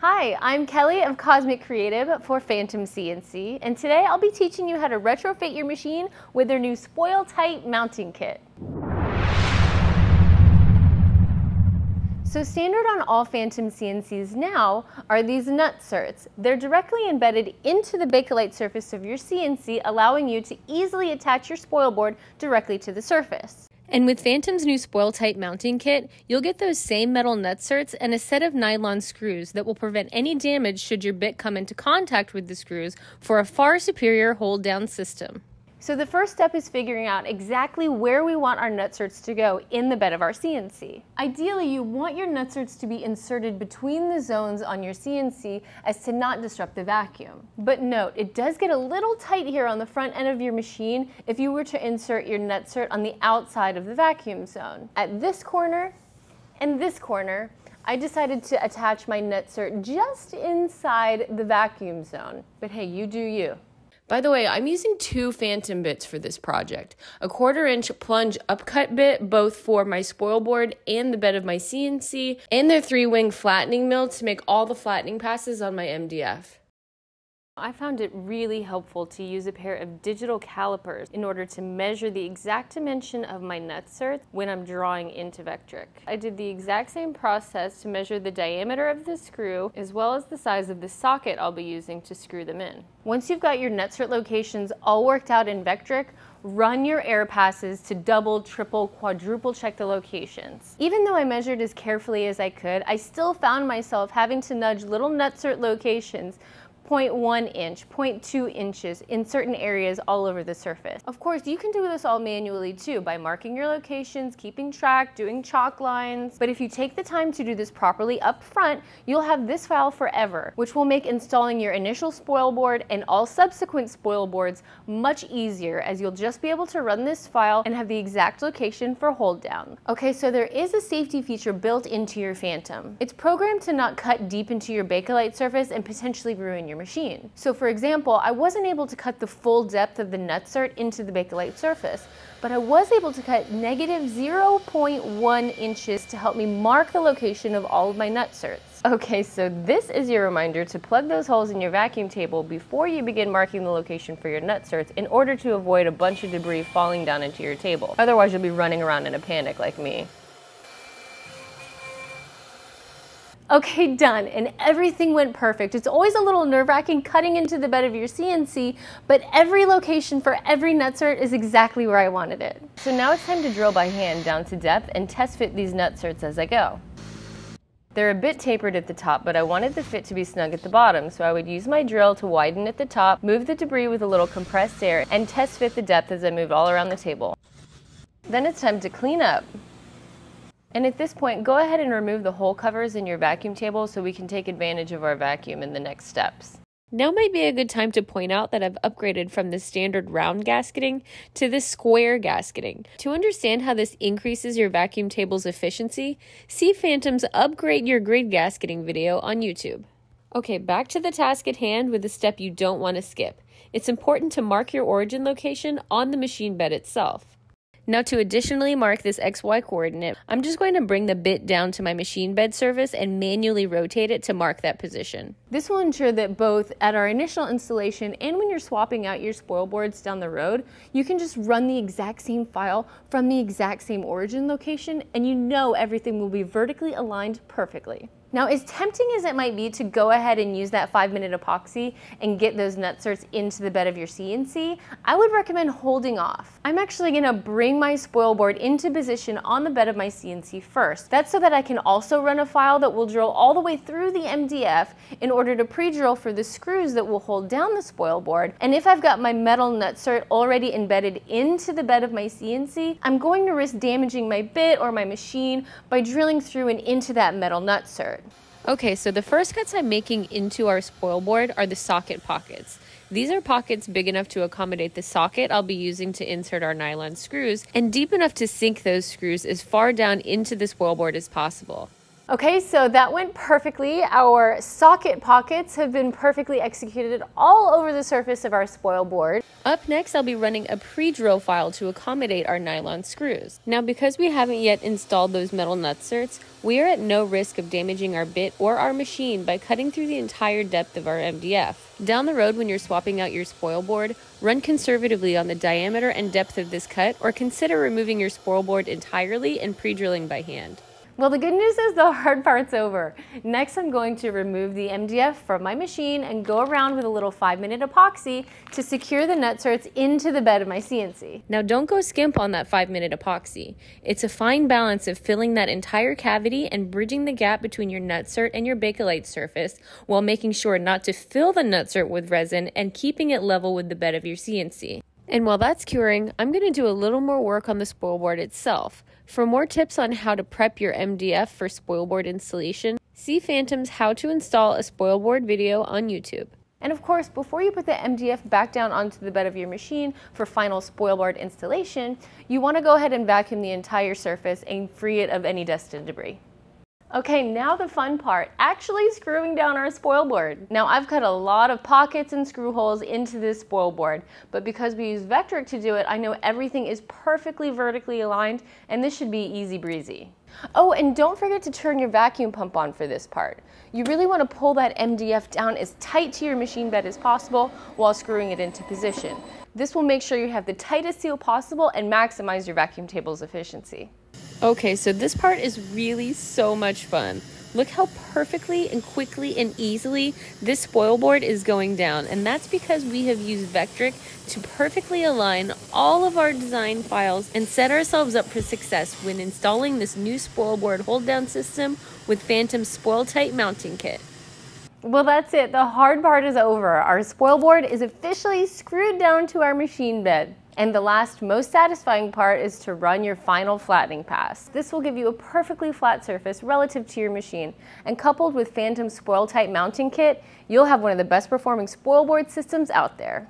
Hi, I'm Kelly of Cosmic Creative for Phantom CNC, and today I'll be teaching you how to retrofit your machine with their new SpoilTite mounting kit. So standard on all Phantom CNCs now are these nutserts. They're directly embedded into the Bakelite surface of your CNC, allowing you to easily attach your spoil board directly to the surface. And with Phantom's new SpoilTite mounting kit, you'll get those same metal nutserts and a set of nylon screws that will prevent any damage should your bit come into contact with the screws for a far superior hold-down system. So the first step is figuring out exactly where we want our nutserts to go in the bed of our CNC. Ideally, you want your nutserts to be inserted between the zones on your CNC as to not disrupt the vacuum. But note, it does get a little tight here on the front end of your machine if you were to insert your nutsert on the outside of the vacuum zone. At this corner and this corner, I decided to attach my nutsert just inside the vacuum zone. But hey, you do you. By the way, I'm using two Phantom bits for this project. A 1/4-inch plunge upcut bit, both for my spoil board and the bed of my CNC, and their 3-wing flattening mill to make all the flattening passes on my MDF. I found it really helpful to use a pair of digital calipers in order to measure the exact dimension of my nutsert when I'm drawing into Vectric. I did the exact same process to measure the diameter of the screw as well as the size of the socket I'll be using to screw them in. Once you've got your nutsert locations all worked out in Vectric, run your air passes to double, triple, quadruple check the locations. Even though I measured as carefully as I could, I still found myself having to nudge little nutsert locations 0.1 inch, 0.2 inches in certain areas all over the surface. Of course, you can do this all manually too by marking your locations, keeping track, doing chalk lines. But if you take the time to do this properly up front, you'll have this file forever, which will make installing your initial spoil board and all subsequent spoil boards much easier, as you'll just be able to run this file and have the exact location for hold down. Okay, so there is a safety feature built into your Phantom. It's programmed to not cut deep into your Bakelite surface and potentially ruin your machine. So for example, I wasn't able to cut the full depth of the nutsert into the Bakelite surface, but I was able to cut negative 0.1 inches to help me mark the location of all of my nutserts. Okay, so this is your reminder to plug those holes in your vacuum table before you begin marking the location for your nutserts in order to avoid a bunch of debris falling down into your table. Otherwise, you'll be running around in a panic like me. Okay, done, and everything went perfect. It's always a little nerve-wracking cutting into the bed of your CNC, but every location for every nutsert is exactly where I wanted it. So now it's time to drill by hand down to depth and test fit these nutserts as I go. They're a bit tapered at the top, but I wanted the fit to be snug at the bottom, so I would use my drill to widen at the top, move the debris with a little compressed air, and test fit the depth as I moved all around the table. Then it's time to clean up. And at this point, go ahead and remove the hole covers in your vacuum table so we can take advantage of our vacuum in the next steps. Now might be a good time to point out that I've upgraded from the standard round gasketing to the square gasketing. To understand how this increases your vacuum table's efficiency, see Phantom's Upgrade Your Grid Gasketing video on YouTube. Okay, back to the task at hand with a step you don't want to skip. It's important to mark your origin location on the machine bed itself. Now to additionally mark this XY coordinate, I'm just going to bring the bit down to my machine bed surface and manually rotate it to mark that position. This will ensure that both at our initial installation and when you're swapping out your spoil boards down the road, you can just run the exact same file from the exact same origin location, and you know everything will be vertically aligned perfectly. Now, as tempting as it might be to go ahead and use that 5-minute epoxy and get those nutserts into the bed of your CNC, I would recommend holding off. I'm actually gonna bring my spoil board into position on the bed of my CNC first. That's so that I can also run a file that will drill all the way through the MDF in order to pre-drill for the screws that will hold down the spoil board. And if I've got my metal nutsert already embedded into the bed of my CNC, I'm going to risk damaging my bit or my machine by drilling through and into that metal nutsert. Okay, so the first cuts I'm making into our spoil board are the socket pockets. These are pockets big enough to accommodate the socket I'll be using to insert our nylon screws, and deep enough to sink those screws as far down into the spoil board as possible. Okay, so that went perfectly. Our socket pockets have been perfectly executed all over the surface of our spoil board. Up next, I'll be running a pre-drill file to accommodate our nylon screws. Now, because we haven't yet installed those metal nutserts, we are at no risk of damaging our bit or our machine by cutting through the entire depth of our MDF. Down the road, when you're swapping out your spoil board, run conservatively on the diameter and depth of this cut, or consider removing your spoil board entirely and pre-drilling by hand. Well, the good news is the hard part's over. Next, I'm going to remove the MDF from my machine and go around with a little 5-minute epoxy to secure the nutserts into the bed of my CNC. Now, don't go skimp on that 5-minute epoxy. It's a fine balance of filling that entire cavity and bridging the gap between your nutsert and your Bakelite surface while making sure not to fill the nutsert with resin and keeping it level with the bed of your CNC. And while that's curing, I'm gonna do a little more work on the spoil board itself. For more tips on how to prep your MDF for spoil board installation, see Phantom's How to Install a Spoil Board video on YouTube. And of course, before you put the MDF back down onto the bed of your machine for final spoil board installation, you wanna go ahead and vacuum the entire surface and free it of any dust and debris. Okay, now the fun part, actually screwing down our spoil board. Now I've cut a lot of pockets and screw holes into this spoil board, but because we use Vectric to do it, I know everything is perfectly vertically aligned and this should be easy breezy. Oh, and don't forget to turn your vacuum pump on for this part. You really want to pull that MDF down as tight to your machine bed as possible while screwing it into position. This will make sure you have the tightest seal possible and maximize your vacuum table's efficiency. Okay, so this part is really so much fun. Look how perfectly and quickly and easily this spoil board is going down, and that's because we have used Vectric to perfectly align all of our design files and set ourselves up for success when installing this new spoil board hold down system with Phantom's SpoilTite mounting kit. Well, that's it. The hard part is over. Our spoil board is officially screwed down to our machine bed. And the last, most satisfying part is to run your final flattening pass. This will give you a perfectly flat surface relative to your machine. And coupled with Phantom's SpoilTite mounting kit, you'll have one of the best performing spoil board systems out there.